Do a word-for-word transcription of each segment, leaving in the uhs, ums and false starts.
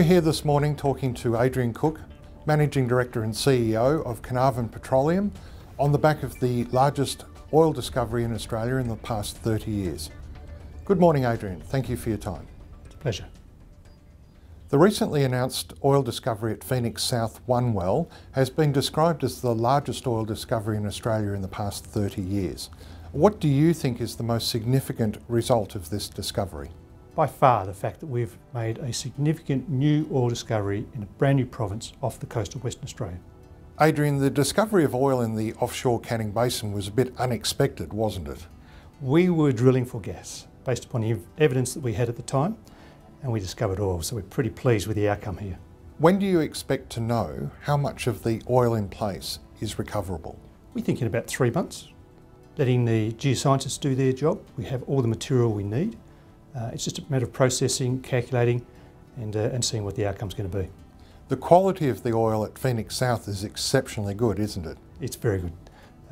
We're here this morning talking to Adrian Cook, Managing Director and C E O of Carnarvon Petroleum, on the back of the largest oil discovery in Australia in the past thirty years. Good morning, Adrian. Thank you for your time. It's a pleasure. The recently announced oil discovery at Phoenix South One Well has been described as the largest oil discovery in Australia in the past thirty years. What do you think is the most significant result of this discovery? By far the fact that we've made a significant new oil discovery in a brand new province off the coast of Western Australia. Adrian, the discovery of oil in the offshore Canning Basin was a bit unexpected, wasn't it? We were drilling for gas based upon the evidence that we had at the time, and we discovered oil, so we're pretty pleased with the outcome here. When do you expect to know how much of the oil in place is recoverable? We think in about three months, letting the geoscientists do their job. We have all the material we need. Uh, it's just a matter of processing, calculating, and, uh, and seeing what the outcome's going to be. The quality of the oil at Phoenix South is exceptionally good, isn't it? It's very good.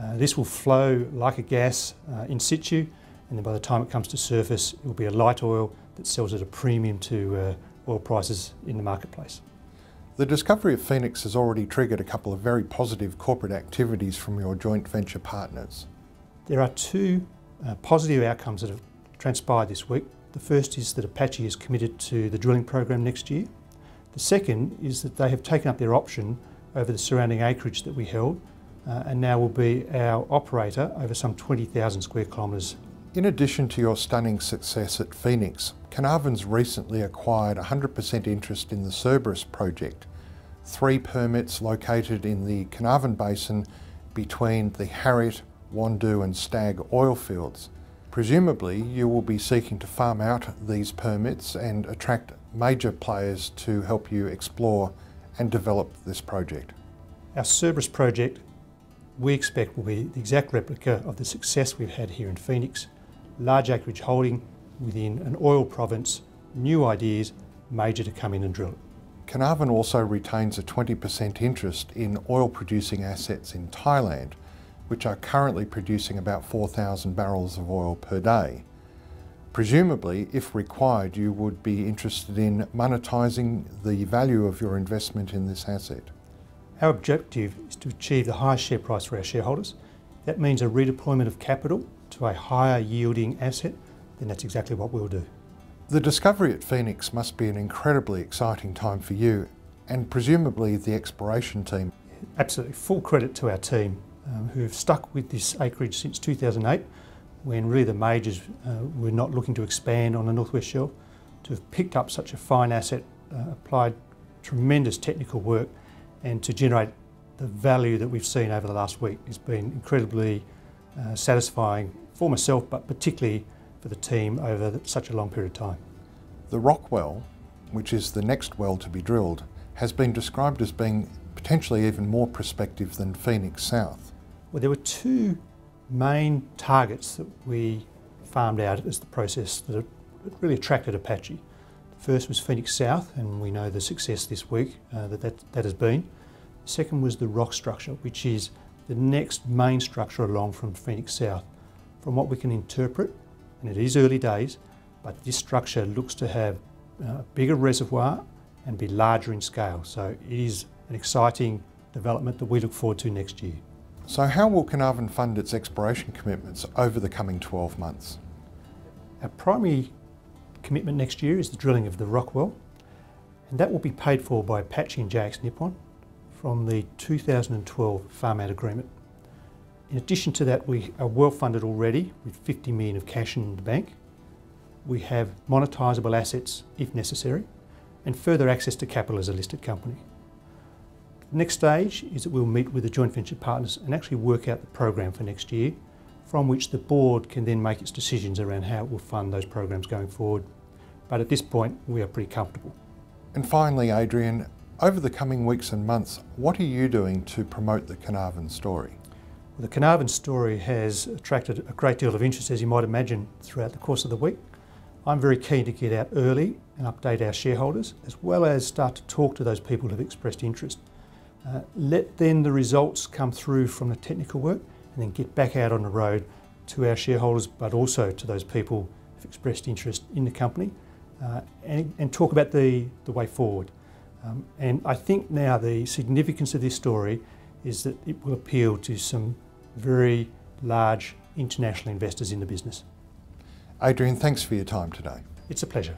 Uh, this will flow like a gas uh, in situ, and then by the time it comes to surface, it will be a light oil that sells at a premium to uh, oil prices in the marketplace. The discovery of Phoenix has already triggered a couple of very positive corporate activities from your joint venture partners. There are two uh, positive outcomes that have transpired this week. The first is that Apache is committed to the drilling program next year. The second is that they have taken up their option over the surrounding acreage that we held uh, and now will be our operator over some twenty thousand square kilometres. In addition to your stunning success at Phoenix, Carnarvon's recently acquired one hundred percent interest in the Cerberus project, three permits located in the Carnarvon Basin between the Harriet, Wandoo and Stag oil fields. Presumably, you will be seeking to farm out these permits and attract major players to help you explore and develop this project. Our Cerberus project, we expect, will be the exact replica of the success we've had here in Phoenix. Large acreage holding within an oil province, new ideas, major to come in and drill. Carnarvon also retains a twenty percent interest in oil producing assets in Thailand, which are currently producing about four thousand barrels of oil per day. Presumably, if required, you would be interested in monetising the value of your investment in this asset. Our objective is to achieve the highest share price for our shareholders. That means a redeployment of capital to a higher yielding asset, then that's exactly what we'll do. The discovery at Phoenix must be an incredibly exciting time for you and presumably the exploration team. Absolutely, full credit to our team um, who have stuck with this acreage since two thousand eight, when really the majors uh, were not looking to expand on the Northwest Shelf. To have picked up such a fine asset, uh, applied tremendous technical work, and to generate the value that we've seen over the last week has been incredibly Uh, satisfying for myself, but particularly for the team over the, such a long period of time. The Roc well, which is the next well to be drilled, has been described as being potentially even more prospective than Phoenix South. Well, there were two main targets that we farmed out as the process that really attracted Apache. The first was Phoenix South, and we know the success this week uh, that, that that has been. The second was the Roc structure, which is the next main structure along from Phoenix South. From what we can interpret, and it is early days, but this structure looks to have a bigger reservoir and be larger in scale. So it is an exciting development that we look forward to next year. So how will Carnarvon fund its exploration commitments over the coming twelve months? Our primary commitment next year is the drilling of the Roc well, and that will be paid for by Apache and J X Nippon from the two thousand twelve farm out agreement. In addition to that, we are well funded already with fifty million of cash in the bank. We have monetisable assets if necessary, and further access to capital as a listed company. The next stage is that we'll meet with the joint venture partners and actually work out the program for next year, from which the board can then make its decisions around how it will fund those programs going forward. But at this point, we are pretty comfortable. And finally, Adrian, over the coming weeks and months, what are you doing to promote the Carnarvon story? Well, the Carnarvon story has attracted a great deal of interest, as you might imagine, throughout the course of the week. I'm very keen to get out early and update our shareholders, as well as start to talk to those people who have expressed interest. Uh, let then the results come through from the technical work and then get back out on the road to our shareholders, but also to those people who have expressed interest in the company uh, and, and talk about the, the way forward. Um, and I think now the significance of this story is that it will appeal to some very large international investors in the business. Adrian, thanks for your time today. It's a pleasure.